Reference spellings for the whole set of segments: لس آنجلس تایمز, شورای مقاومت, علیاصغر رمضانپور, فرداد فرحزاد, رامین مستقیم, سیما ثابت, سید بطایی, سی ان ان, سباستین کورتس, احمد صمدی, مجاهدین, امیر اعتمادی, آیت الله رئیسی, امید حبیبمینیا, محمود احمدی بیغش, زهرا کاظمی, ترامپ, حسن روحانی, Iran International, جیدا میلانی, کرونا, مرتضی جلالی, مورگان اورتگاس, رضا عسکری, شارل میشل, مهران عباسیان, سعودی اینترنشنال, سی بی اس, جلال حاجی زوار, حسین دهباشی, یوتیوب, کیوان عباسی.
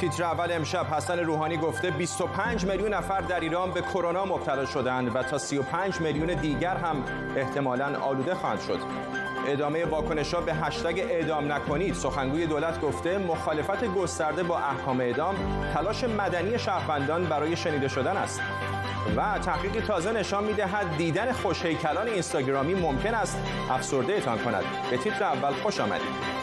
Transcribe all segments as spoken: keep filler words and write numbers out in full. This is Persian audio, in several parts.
تیتر اول امشب: حسن روحانی گفته بیست و پنج میلیون نفر در ایران به کرونا مبتلا شدند و تا سی و پنج میلیون دیگر هم احتمالاً آلوده خواهند شد. ادامه واکنش‌ها به هشتگ اعدام نکنید. سخنگوی دولت گفته مخالفت گسترده با احکام اعدام تلاش مدنی شهروندان برای شنیده شدن است. و تحقیق تازه نشان می‌دهد دیدن خوش‌هیکلان اینستاگرامی ممکن است افسرده‌تان کند. به تیتر اول خوش آمدید.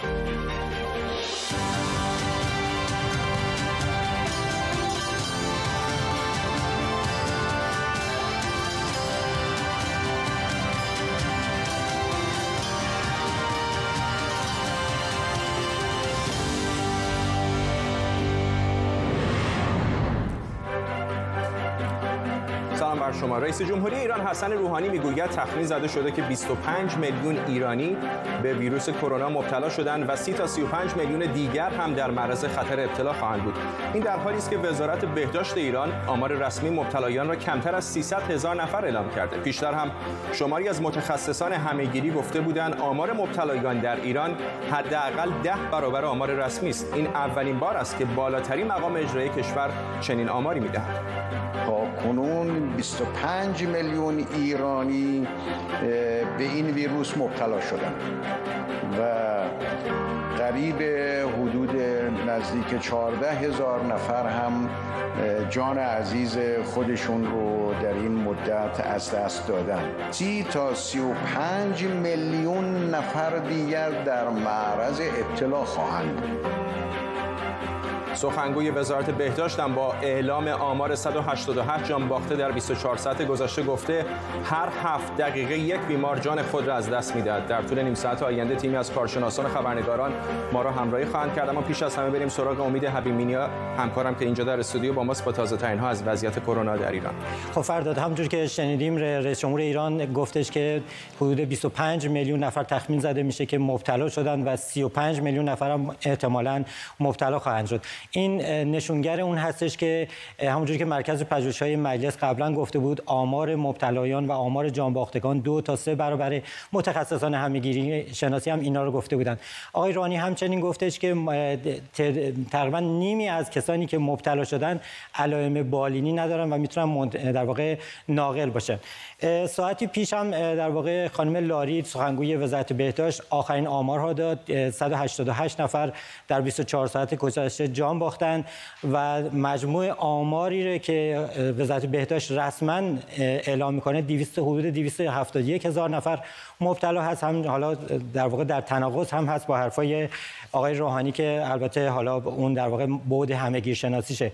شما رئیس جمهوری ایران حسن روحانی میگوید تخمین زده شده که بیست و پنج میلیون ایرانی به ویروس کرونا مبتلا شدند و سی تا سی و پنج میلیون دیگر هم در معرض خطر ابتلا خواهند بود. این در حالی است که وزارت بهداشت ایران آمار رسمی مبتلایان را کمتر از سیصد هزار نفر اعلام کرده. پیشتر هم شماری از متخصصان همهگیری گفته بودند آمار مبتلایان در ایران حداقل ده برابر آمار رسمی است. این اولین بار است که بالاترین مقام اجرایی کشور چنین آماری می‌دهد. کنون بیست و پنج میلیون ایرانی به این ویروس مبتلا شدند و قریب حدود نزدیک چهارده هزار نفر هم جان عزیز خودشون رو در این مدت از دست دادن. سی تا سی و پنج میلیون نفر دیگر در معرض ابتلا خواهند. سخنگوی وزارت بهداشت هم با اعلام آمار صد و هشتاد و هشت جان باخته در بیست و چهار ساعت گذشته گفته هر هفت دقیقه یک بیمار جان خود را از دست می‌دهد. در طول نیم ساعت آینده تیمی از کارشناسان و خبرنگاران ما را همراهی خواهند کرد. اما پیش از همه بریم سراغ امید حبیب‌مینیا، همکارم که اینجا در استودیو با ماست با تازه‌ترین‌ها از وضعیت کرونا در ایران. خب فرداد، همونجور که شنیدیم رئیس جمهور ایران گفتش که حدود بیست و پنج میلیون نفر تخمین زده میشه که مبتلا شدن و سی و پنج میلیون نفر هم احتمالاً مبتلا خواهند شد. این نشونگر اون هستش که همونجوری که مرکز پژوهش‌های مجلس قبلا گفته بود آمار مبتلایان و آمار جانباختگان دو تا سه برابر، متخصصان همه‌گیری شناسی هم اینا رو گفته بودن. آقای روحانی همچنین گفتش که تقریبا نیمی از کسانی که مبتلا شدن علائم بالینی ندارن و میتونن در واقع ناقل باشن. ساعتی پیش هم در واقع خانم لاری سخنگوی وزارت بهداشت آخرین آمارها داد. صد و هشتاد و هشت نفر در بیست و چهار ساعت گذشته جان باختن و مجموع آماری رو که وزارت بهداشت رسما اعلام میکنه دویست حدود دویست و هفتاد و یک هزار نفر مبتلا هست. هم حالا در واقع در تناقض هم هست با حرفای آقای روحانی که البته حالا اون در واقع بعد همگیر شناسیشه.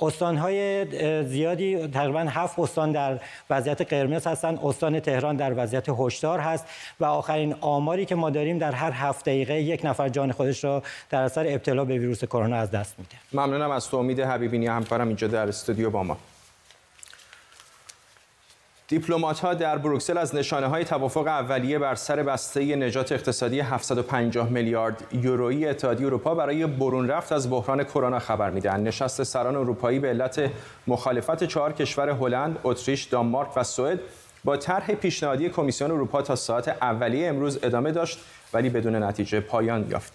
استان‌های زیادی تقریبا هفت استان در وضعیت قرمز هستند. استان تهران در وضعیت هشدار هست و آخرین آماری که ما داریم در هر هفت دقیقه یک نفر جان خودش را در اثر ابتلا به ویروس کرونا از دست میده. ممنونم از تو امید حبیبینی، همکارم اینجا در استودیو با ما. دیپلمات‌ها در بروکسل از نشانه‌های توافق اولیه بر سر بسته نجات اقتصادی هفتصد و پنجاه میلیارد یورویی اتحادیه اروپا برای برون رفت از بحران کرونا خبر می‌دهند. نشست سران اروپایی به علت مخالفت چهار کشور هلند، اتریش، دانمارک و سوئد با طرح پیشنهادی کمیسیون اروپا تا ساعت اولیه امروز ادامه داشت ولی بدون نتیجه پایان یافت.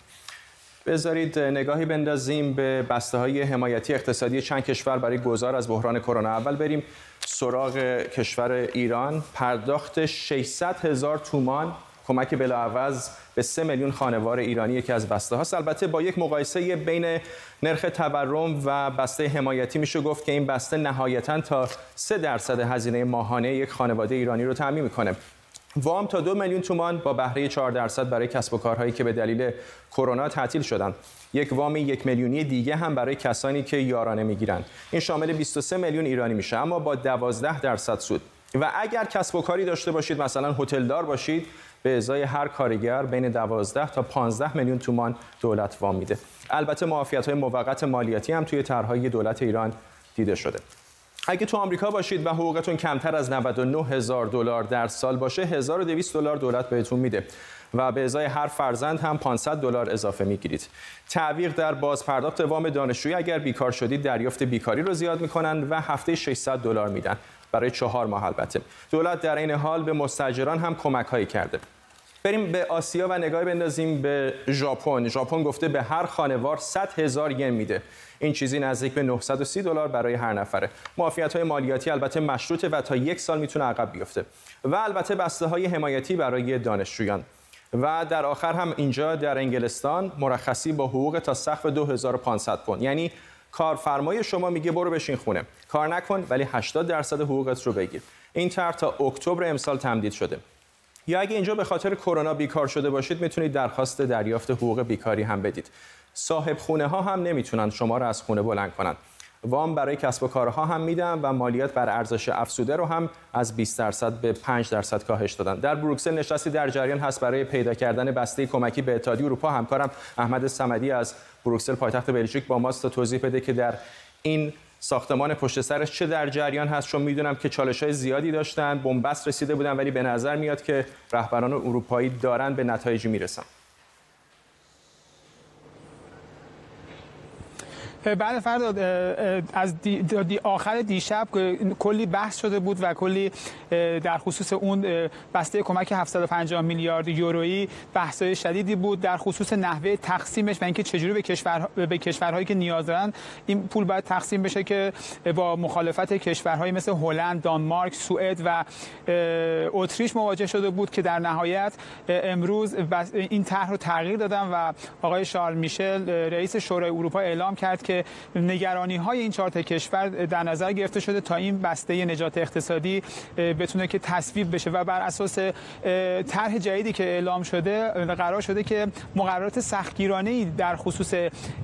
بذارید نگاهی بندازیم به بسته‌های حمایتی اقتصادی چند کشور برای گذار از بحران کرونا. اول بریم سراغ کشور ایران. پرداخت ششصد هزار تومان کمک بلاعوض به سه میلیون خانوار ایرانی یکی از بسته هاست. البته با یک مقایسه بین نرخ تورم و بسته حمایتی میشه گفت که این بسته نهایتاً تا سه درصد هزینه ماهانه یک خانواده ایرانی رو تأمین میکنه. وام تا دو میلیون تومان با بهره چهار درصد برای کسب و کارهایی که به دلیل کرونا تعطیل شدند. یک وام یک میلیونی دیگه هم برای کسانی که یارانه میگیرند. این شامل بیست و سه میلیون ایرانی میشه اما با دوازده درصد سود. و اگر کسب و کاری داشته باشید، مثلا هتلدار باشید، به ازای هر کارگر بین دوازده تا پانزده میلیون تومان دولت وام میده. البته معافیت‌های موقت مالیاتی هم توی طرح‌های دولت ایران دیده شده. اگه تو آمریکا باشید و حقوقتون کمتر از نود و نه هزار دلار در سال باشه، هزار و دویست دلار دولت بهتون میده و به ازای هر فرزند هم پانصد دلار اضافه میگیرید. تعویق در بازپرداخت وام دانشجویی، اگر بیکار شدید دریافت بیکاری رو زیاد میکنن و هفته ششصد دلار میدن برای چهار ماه. البته دولت در این حال به مستاجران هم کمک هایی کرده. بریم به آسیا و نگاهی بندازیم به ژاپن. ژاپن گفته به هر خانوار صد هزار ین میده. این چیزی نزدیک به نهصد و سی دلار برای هر نفره. معافیت‌های مالیاتی البته مشروطه و تا یک سال میتونه عقب بیفته. و البته بسته‌های حمایتی برای دانشجویان. و در آخر هم اینجا در انگلستان مرخصی با حقوق تا سقف دو هزار و پانصد پوند. یعنی کارفرمای شما میگه برو بشین خونه، کار نکن، ولی هشتاد درصد حقوقت رو بگیر. این طرح تا اکتبر امسال تمدید شده. یا اگه اینجا به خاطر کرونا بیکار شده باشید میتونید درخواست دریافت حقوق بیکاری هم بدید. صاحب خونه ها هم نمیتونن شما رو از خونه بلند کنن. وام برای کسب و کارها هم میدن و مالیات بر ارزش افزوده رو هم از بیست درصد به پنج درصد کاهش دادن. در بروکسل نشستی در جریان هست برای پیدا کردن بسته کمکی به اتحادیه اروپا. همکارم احمد صمدی از بروکسل پایتخت بلژیک با ماست تا توضیح بده که در این ساختمان پشت سرش چه در جریان هست، چون میدونم که چالش‌های زیادی داشتن، بن‌بست رسیده بودن، ولی به نظر میاد که رهبران اروپایی دارن به نتایجی میرسن. بعد فرداد از دی دی آخر دیشب کلی بحث شده بود و کلی در خصوص اون بسته کمک هفتصد و پنجاه میلیارد یورویی بحث‌های شدیدی بود در خصوص نحوه تقسیمش و اینکه چجوری به کشور به کشورهایی که نیاز دارن این پول باید تقسیم بشه، که با مخالفت کشورهایی مثل هلند، دانمارک، سوئد و اتریش مواجه شده بود، که در نهایت امروز این طرح رو تغییر دادن و آقای شارل میشل رئیس شورای اروپا اعلام کرد که نگرانی‌های این چهار تا کشور در نظر گرفته شده تا این بسته نجات اقتصادی بتونه که تصویب بشه، و بر اساس طرح جدیدی که اعلام شده قرار شده که مقررات سختگیرانه‌ای در خصوص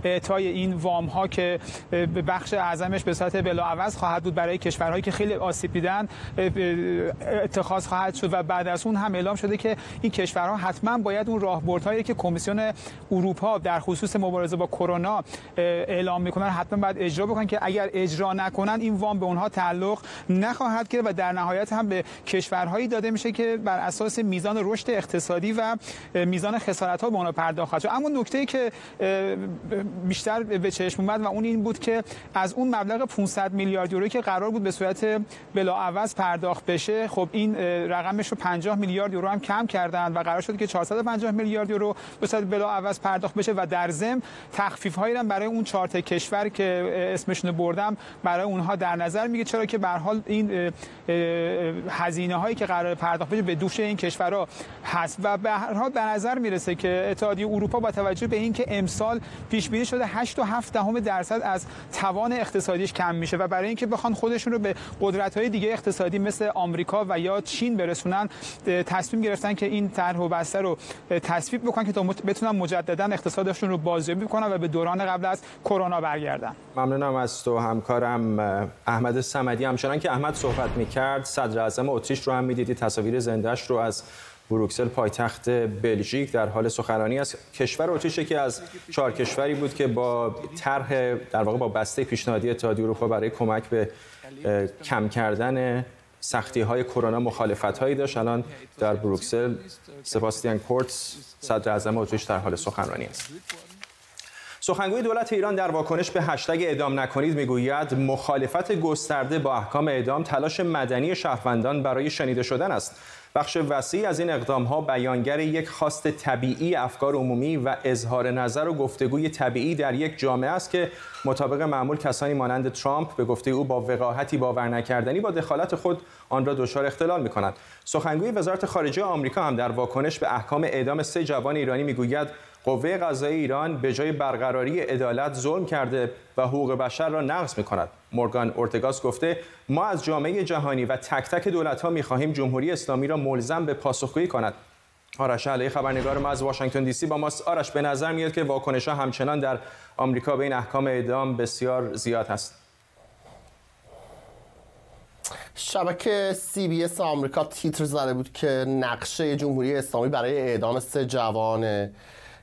اعطای این وام‌ها که بخش اعظمش به صورت بلاعوض خواهد بود برای کشورهایی که خیلی آسیب دیدن اتخاذ خواهد شد، و بعد از اون هم اعلام شده که این کشورها حتما باید اون راهبردهایی که کمیسیون اروپا در خصوص مبارزه با کرونا اعلام میکنن حتما باید اجرا بکنن، که اگر اجرا نکنن این وام به اونها تعلق نخواهد گرفت و در نهایت هم به کشورهایی داده میشه که بر اساس میزان رشد اقتصادی و میزان خسارت ها به اونها پرداخت خواهد شد. اما نکته‌ای که بیشتر به چشم اومد و اون این بود که از اون مبلغ پانصد میلیارد یورویی که قرار بود به صورت بلاعوض پرداخت بشه، خب این رقمش رو پنجاه میلیارد یورو هم کم کردن و قرار شد که چهارصد و پنجاه میلیارد یورو به صورت بلاعوض پرداخت بشه، و در ضمن تخفیف‌هایی هم برای اون چهار تا کشور که اسمشون بردم برای اونها در نظر میگه، چرا که به هر حال این هزینه هایی که قرار پرداخت بشه به دوش این کشورها هست، و به هر حال به نظر میرسه که اتحادیه اروپا با توجه به اینکه امسال پیش بینی شده هشت و هفت دهم درصد از توان اقتصادیش کم میشه، و برای اینکه بخوان خودشون رو به قدرت های دیگه اقتصادی مثل آمریکا و یا چین برسونن تصمیم گرفتن که این طرح و بسته رو تصویب بکنن که تا بتونن مجددا اقتصادشون رو بازیابی کنن و به دوران قبل از کرونا برگردن. ممنونم از تو همکارم احمد صمدی. همچنان که احمد صحبت می‌کرد صدر اعظم اتریش رو هم می‌دیدید، تصاویر زندهش رو از بروکسل پایتخت بلژیک در حال سخنرانی است. کشور اتریش که از چهار کشوری بود که با طرح در واقع با بسته پیشنهادی اتحادیه اروپا برای کمک به کم کردن سختی‌های کرونا مخالفت‌هایی داشت. الان در بروکسل سباستین کورتس صدر اعظم اتریش در حال سخنرانی است. سخنگوی دولت ایران در واکنش به هشتگ اعدام نکنید میگوید مخالفت گسترده با احکام اعدام تلاش مدنی شهروندان برای شنیده شدن است. بخش وسیعی از این اقدام‌ها بیانگر یک خواست طبیعی افکار عمومی و اظهار نظر و گفتگوی طبیعی در یک جامعه است که مطابق معمول کسانی مانند ترامپ به گفته او با وقاحتی باور نکردنی با دخالت خود آن را دچار اختلال می‌کنند. سخنگوی وزارت خارجه آمریکا هم در واکنش به احکام اعدام سه جوان ایرانی میگوید قوه قضایی ایران به جای برقراری عدالت ظلم کرده و حقوق بشر را نقض می‌کند. مورگان اورتگاس گفته ما از جامعه جهانی و تک تک دولت‌ها می‌خواهیم جمهوری اسلامی را ملزم به پاسخگویی کند. آرش علی خبرنگار ما از واشنگتن دی سی با ماست. آرش، به نظر میاد که واکنش‌ها همچنان در آمریکا به این احکام اعدام بسیار زیاد است. شبکه سی بی اس آمریکا تیتر زده بود که نقشه جمهوری اسلامی برای اعدام سه جوان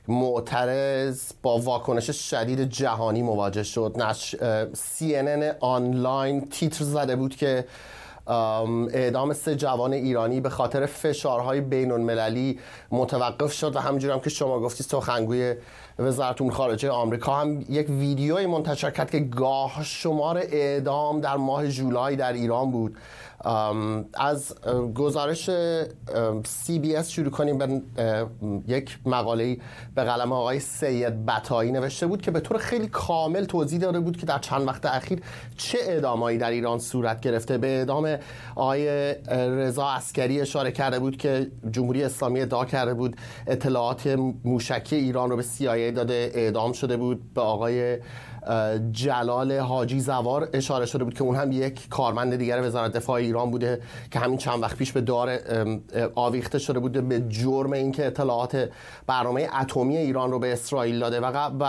معترض با واکنش شدید جهانی مواجه شد. نش... سی ان ان آنلاین تیتر زده بود که اعدام سه جوان ایرانی به خاطر فشارهای بین المللی متوقف شد، و همینجور هم که شما گفتید سخنگوی وزارت امور خارجه آمریکا هم یک ویدیوی منتشر کرد که گاه شمار اعدام در ماه جولای در ایران بود. از گزارش سی بی اس شروع کنیم. به یک مقاله به قلم آقای سید بطایی نوشته بود که به طور خیلی کامل توضیح داده بود که در چند وقت اخیر چه اعدامایی در ایران صورت گرفته. به اعدام آقای رضا عسکری اشاره کرده بود که جمهوری اسلامی ادعا کرده بود اطلاعات موشکی ایران رو به سی آی ای داده، اعدام شده بود. به آقای جلال حاجی زوار اشاره شده بود که اون هم یک کارمند دیگر وزارت دفاع ایران بوده که همین چند وقت پیش به دار آویخته شده بود به جرم اینکه اطلاعات برنامه اتمی ایران رو به اسرائیل داده. و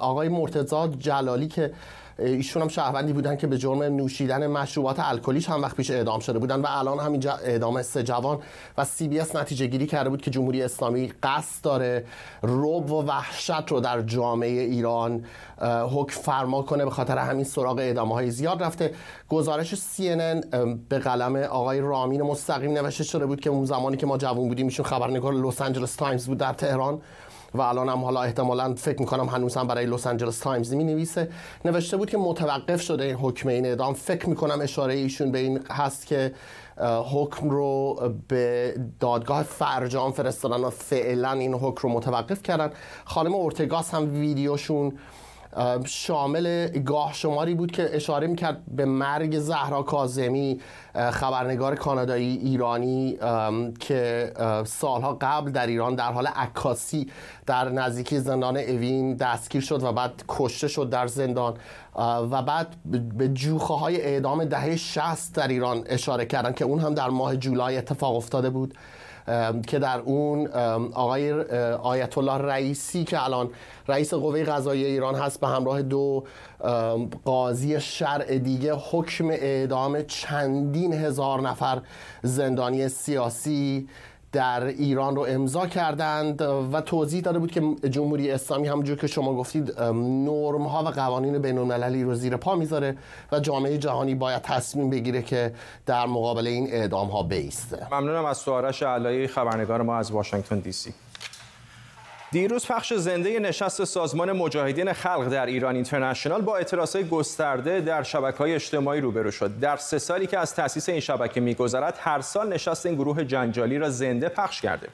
آقای مرتضی جلالی که ایشون هم شهروندی بودن که به جرم نوشیدن مشروبات الکلیش هم وقت پیش اعدام شده بودن و الان همین اعدام سه جوان. و سی بی اس نتیجه گیری کرده بود که جمهوری اسلامی قصد داره رعب و وحشت رو در جامعه ایران حکم فرما کنه، به خاطر همین سراغ اعدام‌های زیاد رفته. گزارش سی ان ان به قلم آقای رامین مستقیم نوشته شده بود که اون زمانی که ما جوان بودیم ایشون خبرنگار لس آنجلس تایمز بود در تهران و الان هم حالا احتمالاً فکر می‌کنم هنوز هم برای لس آنجلس تایمز می‌نویسه. نوشته بود که متوقف شده این حکم، این اعدام. فکر می‌کنم اشاره ایشون به این هست که حکم رو به دادگاه فرجام فرستادن و فعلاً این حکم رو متوقف کردن. خانم اورتگاس هم ویدیوشون شامل گاه شماری بود که اشاره میکرد به مرگ زهرا کاظمی، خبرنگار کانادایی ایرانی که سالها قبل در ایران در حال عکاسی در نزدیکی زندان اوین دستگیر شد و بعد کشته شد در زندان. و بعد به جوخه های اعدام دهه شصت در ایران اشاره کردن که اون هم در ماه جولای اتفاق افتاده بود که در اون آقای آیت الله رئیسی که الان رئیس قوه قضاییه ایران هست به همراه دو قاضی شرع دیگه حکم اعدام چندین هزار نفر زندانی سیاسی در ایران رو امضا کردند. و توضیح داده بود که جمهوری اسلامی همونجور که شما گفتید نرم ها و قوانین بین المللی رو زیر پا میذاره و جامعه جهانی باید تصمیم بگیره که در مقابل این اعدام ها بایسته. ممنونم از آرش علی، خبرنگار ما از واشنگتن دی سی. دیروز پخش زنده نشست سازمان مجاهدین خلق در ایران اینترنشنال با اعتراضهای گسترده در شبکه‌های اجتماعی روبرو شد. در سه سالی که از تأسیس این شبکه می‌گذرد، هر سال نشست این گروه جنجالی را زنده پخش کرده.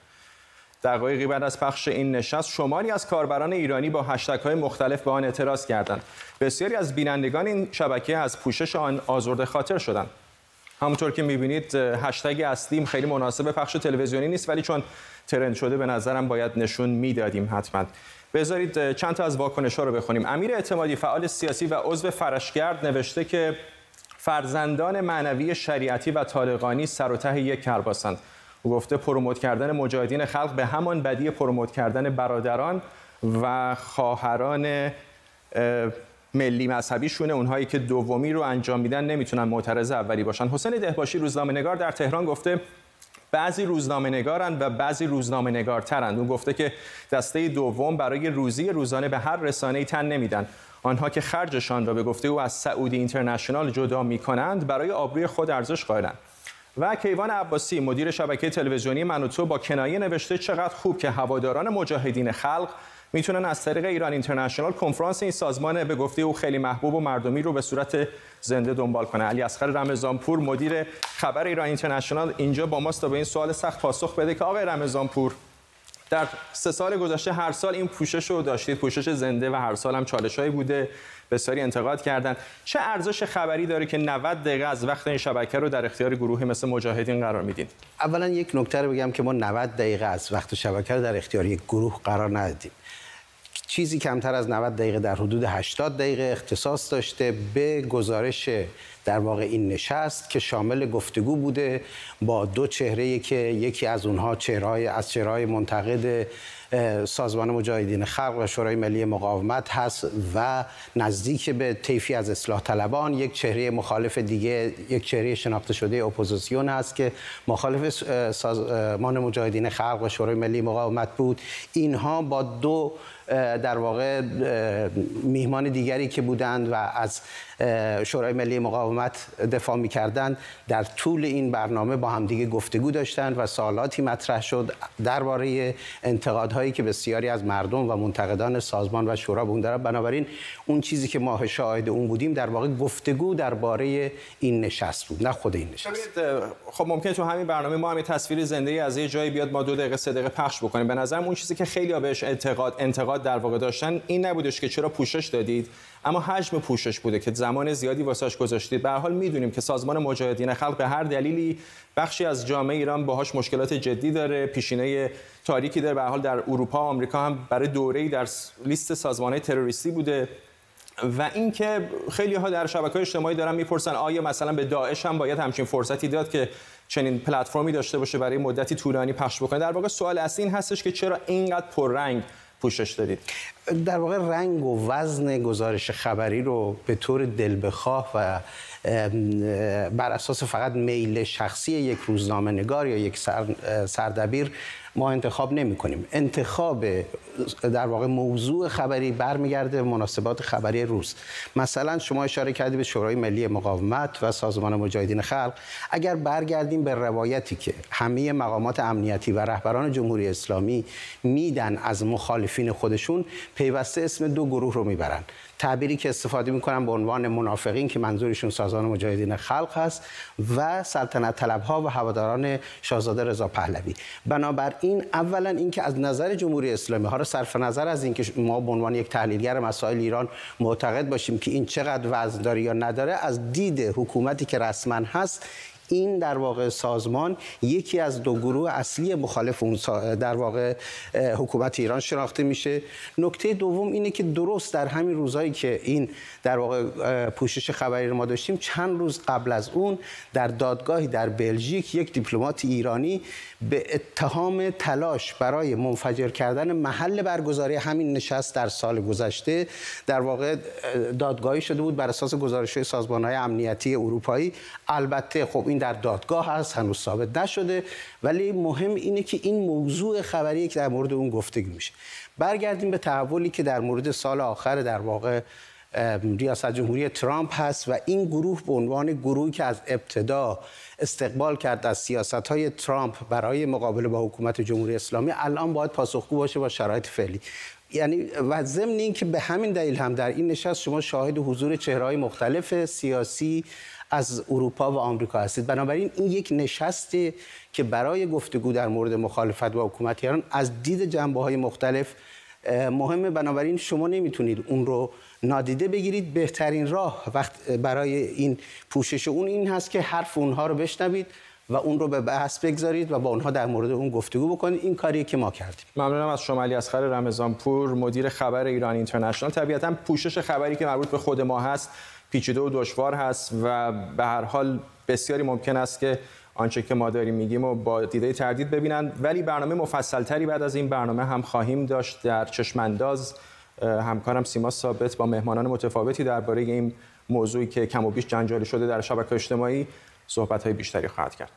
دقایقی بعد از پخش این نشست، شماری از کاربران ایرانی با هشتگ‌های مختلف به آن اعتراض کردند. بسیاری از بینندگان این شبکه از پوشش آن آزرده خاطر شدند. همونطور که می‌بینید هشتگ اصلیم خیلی مناسب پخش تلویزیونی نیست، ولی چون ترند شده به نظرم باید نشون میدادیم حتما. بذارید چند تا از واکنش‌ها رو بخونیم. امیر اعتمادی، فعال سیاسی و عضو فرشگرد، نوشته که فرزندان معنوی شریعتی و طالقانی سر و ته یک کرباسند. او گفته پروموت کردن مجاهدین خلق به همان بدی پروموت کردن برادران و خواهران ملی مذهبیشونه. اونهایی که دومی رو انجام میدن نمیتونن معترض اولی باشن. حسین دهباشی، روزنامه‌نگار در تهران، گفته بعضی روزنامه‌نگارند و بعضی روزنامه‌نگارترند. اون گفته که دسته دوم برای روزی روزانه به هر رسانه‌ای تن نمیدن. آنها که خرجشان را به گفته او از سعودی اینترنشنال جدا میکنند برای آبروی خود ارزش قائلند. و کیوان عباسی، مدیر شبکه تلویزیونی من و تو، با کنایه نوشته چقدر خوب که هواداران مجاهدین خلق میتونن از طریق ایران اینترنشنال کنفرانس این سازمان به گفته او خیلی محبوب و مردمی رو به صورت زنده دنبال کنه. علیاصغر رمضانپور، مدیر خبر ایران اینترنشنال، اینجا با ماست تا به این سوال سخت پاسخ بده که آقای رمضانپور در سه سال گذشته هر سال این پوشش رو داشتید، پوشش زنده، و هر سال هم چالش‌هایی بوده، بسیاری انتقاد کردن. چه ارزش خبری داره که نود دقیقه از وقت این شبکه رو در اختیار گروهی مثل مجاهدین قرار میدین؟ اولا یک نکته رو بگم که ما نود دقیقه از وقت شبکه رو در اختیار یک گروه قرار ندادیم. چیزی کمتر از نود دقیقه، در حدود هشتاد دقیقه اختصاص داشته به گزارش در واقع این نشست که شامل گفتگو بوده با دو چهره که یکی از اونها چهره‌های از چهره‌های منتقد سازمان مجاهدین خلق و شورای ملی مقاومت هست و نزدیک به طیفی از اصلاح طلبان، یک چهره مخالف دیگه، یک چهره شناخته شده اپوزیسیون هست که مخالف سازمان مجاهدین خلق و شورای ملی مقاومت بود. اینها با دو در واقع میهمان دیگری که بودند و از شورای ملی مقاومت دفاع می‌کردند در طول این برنامه با همدیگه گفتگو داشتند و سوالاتی مطرح شد درباره انتقادها هایی که بسیاری از مردم و منتقدان سازمان و شورا به اون دارن. بنابراین اون چیزی که ما شاهد اون بودیم در واقع گفتگو درباره این نشست بود، نه خود این نشست. خب ممکنه تو همین برنامه ما همین تصویر زنده از یه جایی بیاد، ما دو دقیقه سه دقیقه پخش بکنیم. به نظرم اون چیزی که خیلی‌ها بهش انتقاد انتقاد در واقع داشتن این نبودش که چرا پوشش دادید، اما حجم پوشش بوده که زمان زیادی واساش گذاشتید. به هر حال می‌دونیم که سازمان مجاهدین خلق به هر دلیلی بخشی از جامعه ایران باهاش مشکلات جدی داره، پیشینه تاریکی داره. به هر حال در اروپا و آمریکا هم برای دوره‌ای در لیست سازمان‌های تروریستی بوده. و اینکه خیلی‌ها در شبکه‌های اجتماعی دارن میپرسن آیا مثلا به داعش هم باید همچین فرصتی داد که چنین پلتفرمی داشته باشه برای مدتی طولانی پخش بکنه؟ در واقع سوال اصلی این هستش که چرا اینقدر پررنگ پوشش دادید؟ در واقع رنگ و وزن گزارش خبری رو به طور دلبخواه و بر اساس فقط میل شخصی یک روزنامه نگار یا یک سردبیر ما انتخاب نمی کنیم. انتخاب در واقع موضوع خبری برمیگرده مناسبات خبری روز. مثلا شما اشاره کردید به شورای ملی مقاومت و سازمان مجاهدین خلق. اگر برگردیم به روایتی که همه مقامات امنیتی و رهبران جمهوری اسلامی میدن از مخالفین خودشون، پیوسته اسم دو گروه رو میبرن. تعبیری که استفاده میکنن به عنوان منافقین که منظورشون سازمان مجاهدین خلق هست و سلطنت طلبها و هواداران شاهزاده رضا پهلوی. بنابراین اولا اینکه از نظر جمهوری اسلامی ها را صرف نظر از اینکه ما به عنوان یک تحلیلگر مسائل ایران معتقد باشیم که این چقدر وزن داره یا نداره، از دید حکومتی که رسما هست این در واقع سازمان یکی از دو گروه اصلی مخالف اون در واقع حکومت ایران شناخته میشه. نکته دوم اینه که درست در همین روزایی که این در واقع پوشش خبری رو ما داشتیم، چند روز قبل از اون در دادگاهی در بلژیک یک دیپلمات ایرانی به اتهام تلاش برای منفجر کردن محل برگزاری همین نشست در سال گذشته در واقع دادگاهی شده بود بر اساس گزارش‌های سازمان‌های امنیتی اروپایی. البته خب این در دادگاه هست، هنوز ثابت نشده، ولی مهم اینه که این موضوع خبریه که در مورد اون گفتگو میشه. برگردیم به تحولی که در مورد سال آخر در واقع ریاست جمهوری ترامپ هست و این گروه به عنوان گروهی که از ابتدا استقبال کرد از سیاست‌های ترامپ برای مقابله با حکومت جمهوری اسلامی الان باید پاسخگو باشه با شرایط فعلی. یعنی و ضمن این که به همین دلیل هم در این نشست شما شاهد حضور چهره‌های مختلف سیاسی از اروپا و آمریکا هستید. بنابراین این یک نشستی که برای گفتگو در مورد مخالفت با حکومت ایران از دید جنبه‌های مختلف مهمه. بنابراین شما نمیتونید اون رو نادیده بگیرید. بهترین راه وقت برای این پوشش اون این هست که حرف اونها رو بشنوید و اون رو به بحث بگذارید و با اونها در مورد اون گفتگو بکنید. این کاریه که ما کردیم. ممنونم از شما. علیاصغر رمضانپور، مدیر خبر ایران اینترنشنال. طبیعتاً پوشش خبری که مربوط به خود ما هست پیچیده و دشوار هست و به هر حال بسیاری ممکن است که آنچه که ما داریم میگیم و با دیده تردید ببینند، ولی برنامه مفصلتری بعد از این برنامه هم خواهیم داشت. در چشمانداز همکارم سیما ثابت با مهمانان متفاوتی درباره این موضوعی که کم و بیش جنجالی شده در شبکه اجتماعی صحبت‌های بیشتری خواهد کرد.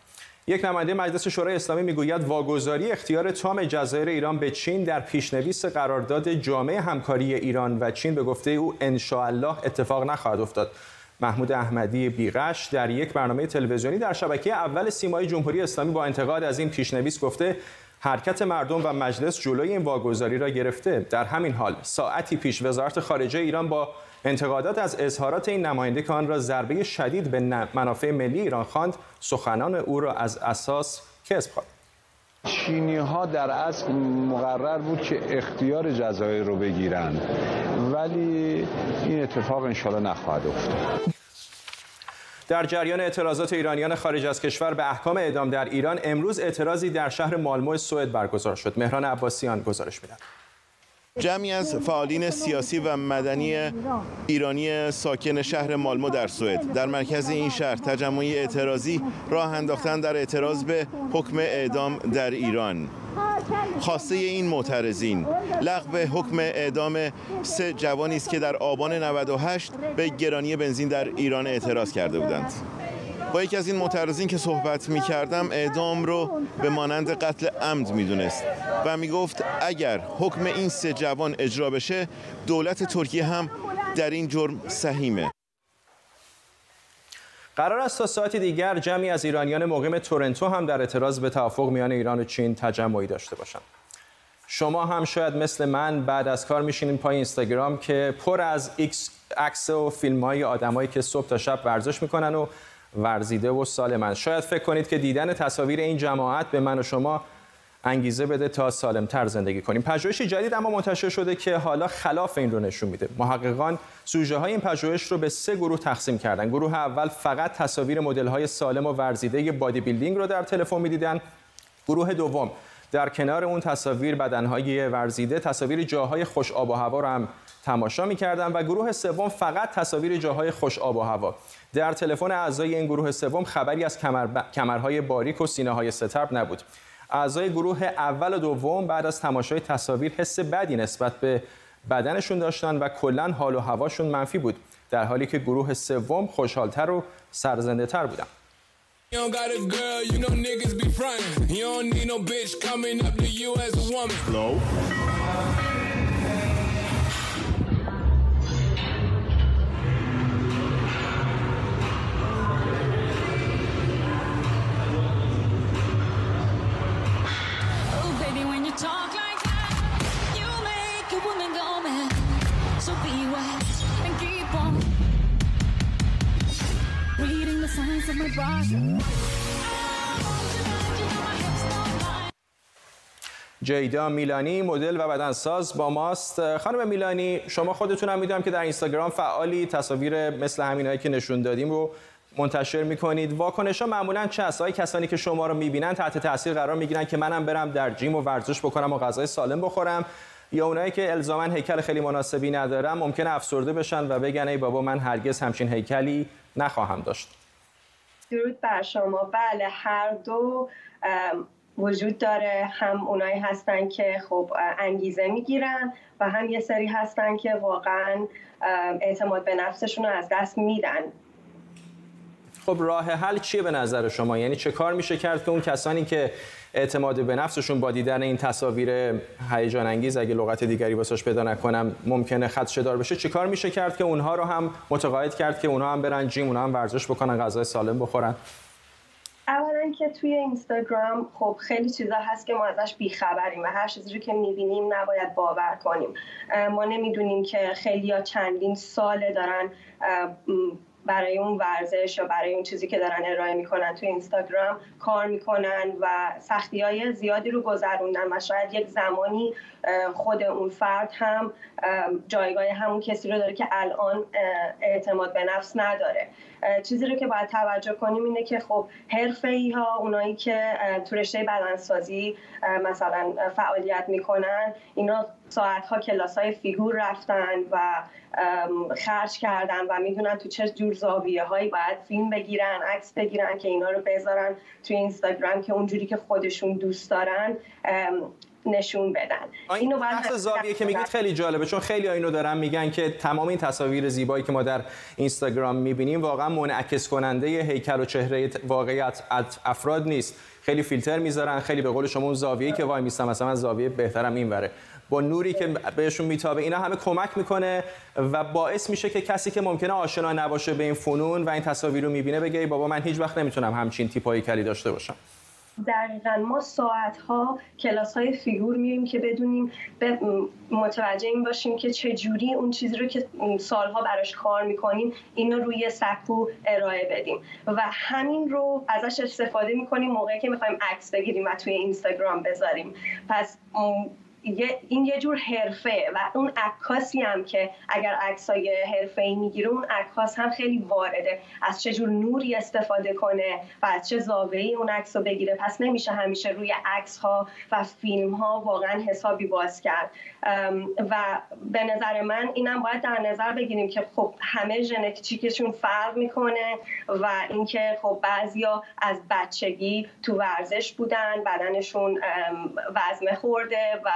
یک نماینده مجلس شورای اسلامی میگوید واگذاری اختیار تام جزایر ایران به چین در پیشنویس قرارداد جامع همکاری ایران و چین به گفته او انشاءالله اتفاق نخواهد افتاد. محمود احمدی بیغش در یک برنامه تلویزیونی در شبکه اول سیمای جمهوری اسلامی با انتقاد از این پیشنویس گفته حرکت مردم و مجلس جلوی این واگذاری را گرفته. در همین حال ساعتی پیش وزارت خارجه ایران با انتقادات از اظهارات این نماینده که آن را ضربه شدید به منافع ملی ایران خواند، سخنان او را از اساس کذب خواند. چینی‌ها در اصل مقرر بود که اختیار جزایر رو بگیرن، ولی این اتفاق انشالله نخواهد افتاد. در جریان اعتراضات ایرانیان خارج از کشور به احکام اعدام در ایران، امروز اعتراضی در شهر مالمو سوئد برگزار شد. مهران عباسیان گزارش می‌دهد. جمعی از فعالین سیاسی و مدنی ایرانی ساکن شهر مالمو در سوئد در مرکز این شهر تجمعی اعتراضی راه انداختند در اعتراض به حکم اعدام در ایران. خواسته این معترضین لغو حکم اعدام سه جوانی است که در آبان نود و هشت به گرانی بنزین در ایران اعتراض کرده بودند. با یکی از این معترضین که صحبت می کردم اعدام رو به مانند قتل عمد می دونست و می گفت اگر حکم این سه جوان اجرا بشه دولت ترکیه هم در این جرم سهیمه. قرار است تا ساعت دیگر جمعی از ایرانیان مقیم تورنتو هم در اعتراض به توافق میان ایران و چین تجمعی داشته باشند. شما هم شاید مثل من بعد از کار میشینین پای اینستاگرام که پر از ایکس عکس و فیلم‌های آدمایی که صبح تا شب ورزش میکنن و ورزیده و سالمن. شاید فکر کنید که دیدن تصاویر این جماعت به من و شما انگیزه بده تا سالم‌تر زندگی کنیم. پژوهشی جدید اما منتشر شده که حالا خلاف این رو نشون میده. محققان سوژه‌های این پژوهش رو به سه گروه تقسیم کردن. گروه اول فقط تصاویر مدل‌های سالم و ورزیده بادی بیلدینگ رو در تلفن می‌دیدن. گروه دوم در کنار اون تصاویر بدنهای ورزیده تصاویر جاهای خوش آب و هوا رو هم تماشا می‌کردن و گروه سوم فقط تصاویر جاهای خوش آب و هوا. در تلفن اعضای این گروه سوم خبری از کمر ب... کمرهای باریک و سینه‌های سترب نبود. اعضای گروه اول و دوم بعد از تماشای تصاویر حس بدی نسبت به بدنشون داشتن و کلاً حال و هواشون منفی بود، در حالی که گروه سوم خوشحال‌تر و سرزنده‌تر بودن. You don't got a girl, you know niggas be frontin'. You don't need no bitch coming up to you as a woman. No. Oh baby, when you talk like that, you make a woman go mad. So be wise and keep on. جیدا میلانی مدل و بدنساز با ماست. خانم میلانی، شما خودتون هم میدونم که در اینستاگرام فعالی تصاویر مثل همینایی که نشون دادیم رو منتشر میکنید. واکنش‌ها معمولاً چه است؟ آیا کسانی که شما رو میبینن تحت تاثیر قرار میگیرن که منم برم در جیم و ورزش بکنم و غذای سالم بخورم، یا اونایی که الزاماً هیکل خیلی مناسبی ندارن ممکنه افسرده بشن و بگن ای بابا من هرگز همچین هیکلی نخواهم داشت؟ درود بر شما. بله، هر دو وجود داره. هم اونایی هستن که خب انگیزه میگیرن و هم یه سری هستن که واقعا اعتماد به نفسشون رو از دست میدن. خب راه حل چیه به نظر شما؟ یعنی چه کار میشه کرد که اون کسانی که اعتماد به نفسشون با دیدن این تصاویر هیجان انگیز، اگه لغت دیگری واسش پیدا نکنم، ممکنه خدشه دار بشه، چه کار میشه کرد که اونها رو هم متقاعد کرد که اونها هم برن جیم، اونها هم ورزش بکنن، غذای سالم بخورن؟ اولا که توی اینستاگرام خب خیلی چیزا هست که ما ازش بیخبریم و هر چیزی رو که میبینیم نباید باور کنیم. ما نمیدونیم که خیلی‌ها چندین ساله دارن برای اون ورزش یا برای اون چیزی که دارن ارائه میکنن توی اینستاگرام کار میکنن و سختی‌های زیادی رو گذروندن و شاید یک زمانی خود اون فرد هم جایگاه همون کسی رو داره که الان اعتماد به نفس نداره. چیزی رو که باید توجه کنیم اینه که خب حرفه‌ای ها، اونایی که تو رشته بدنسازی مثلا فعالیت میکنن، اینا ساعت‌ها کلاس‌های فیگور رفتن و خرج کردن و میدونن تو چه جور زاویه‌هایی باید فیلم بگیرن، عکس بگیرن که اینا رو بذارن توی اینستاگرام که اونجوری که خودشون دوست دارن نشون بدن. اینو بحث زاویه که میگید خیلی جالبه، چون خیلی اینو دارن میگن که تمام این تصاویر زیبایی که ما در اینستاگرام میبینیم واقعا منعکس کننده هیکل و چهره واقعیت افراد نیست. خیلی فیلتر میذارن، خیلی به قول شما اون زاویه‌ای که وای میستم مثلا زاویه بهترم اینوره با نوری که بهشون میتابه، اینا همه کمک میکنه و باعث میشه که کسی که ممکنه آشنا نباشه به این فنون و این تصاویر رو میبینه بگه ای بابا من هیچ وقت نمیتونم همچین تیپ‌های کلی داشته باشم. دقیقاً ما ساعت‌ها کلاس‌های فیگور میریم که بدونیم به متوجه این باشیم که چجوری اون چیزی رو که سالها براش کار میکنیم اینو روی سکو ارائه بدیم و همین رو ازش استفاده میکنیم موقعی که میخوایم عکس بگیریم و توی اینستاگرام بذاریم. پس این یه جور حرفه و اون عکاسی هم که اگر عکسای حرفه‌ای میگیره، اون عکاس هم خیلی وارده از چه جور نوری استفاده کنه و از چه زاویه‌ای اون عکس رو بگیره. پس نمیشه همیشه روی عکس‌ها و فیلم‌ها واقعا حسابی باز کرد و به نظر من اینم باید در نظر بگیریم که خب همه ژنتیکشون فرق میکنه و اینکه خب بعضیا از بچگی تو ورزش بودن، بدنشون وزنه خورده و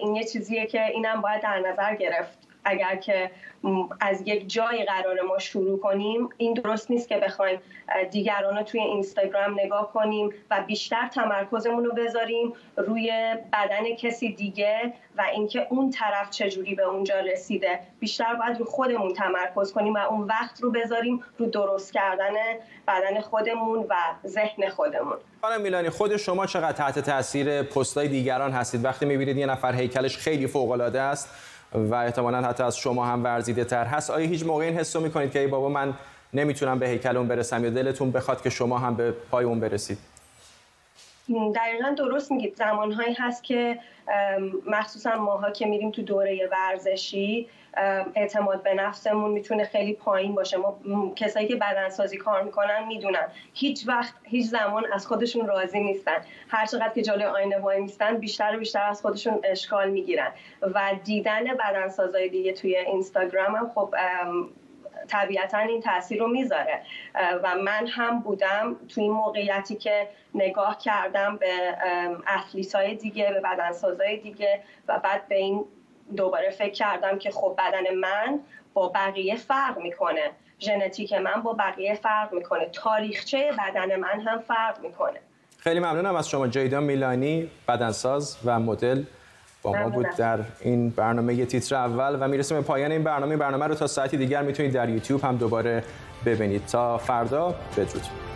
این یه چیزیه که اینم باید در نظر گرفت. اگر که از یک جایی قرار ما شروع کنیم، این درست نیست که بخوایم دیگران رو توی اینستاگرام نگاه کنیم و بیشتر تمرکزمون رو بذاریم روی بدن کسی دیگه و اینکه اون طرف چجوری به اونجا رسیده. بیشتر باید رو خودمون تمرکز کنیم و اون وقت رو بذاریم رو درست کردن بدن خودمون و ذهن خودمون. خانم میلانی، خود شما چقدر تحت تاثیر پست‌های دیگران هستید وقتی می‌بینید یه نفر هیکلش خیلی فوق‌العاده است و احتمالاً حتی از شما هم ورزیده تر هست؟ آیا هیچ موقع این حسو می‌کنید که ای بابا من نمیتونم به هیکل اون برسم، یا دلتون بخواد که شما هم به پای اون برسید؟ دقیقاً درست میگید. زمانهایی هست که مخصوصا ماها که میریم تو دوره ورزشی اعتماد به نفسمون میتونه خیلی پایین باشه. ما کسایی که بدنسازی کار میکنن میدونن هیچ وقت هیچ زمان از خودشون راضی نیستن. هر چقدر که جلوی آینه وای میستن بیشتر و بیشتر از خودشون اشکال میگیرن و دیدن بدنسازای دیگه توی اینستاگرام هم خب طبیعتا این تاثیر رو میذاره. و من هم بودم توی این موقعیتی که نگاه کردم به اتلیت‌های دیگه، به بدنسازای دیگه و بعد به این دوباره فکر کردم که خب بدن من با بقیه فرق میکنه، ژنتیک من با بقیه فرق میکنه، تاریخچه بدن من هم فرق میکنه. خیلی ممنونم از شما جیدا میلانی، بدنساز و مدل، با ما بود در این برنامه تیتر اول و میرسیم به پایان این برنامه. برنامه رو تا ساعتی دیگر میتونید در یوتیوب هم دوباره ببینید. تا فردا، بدرود.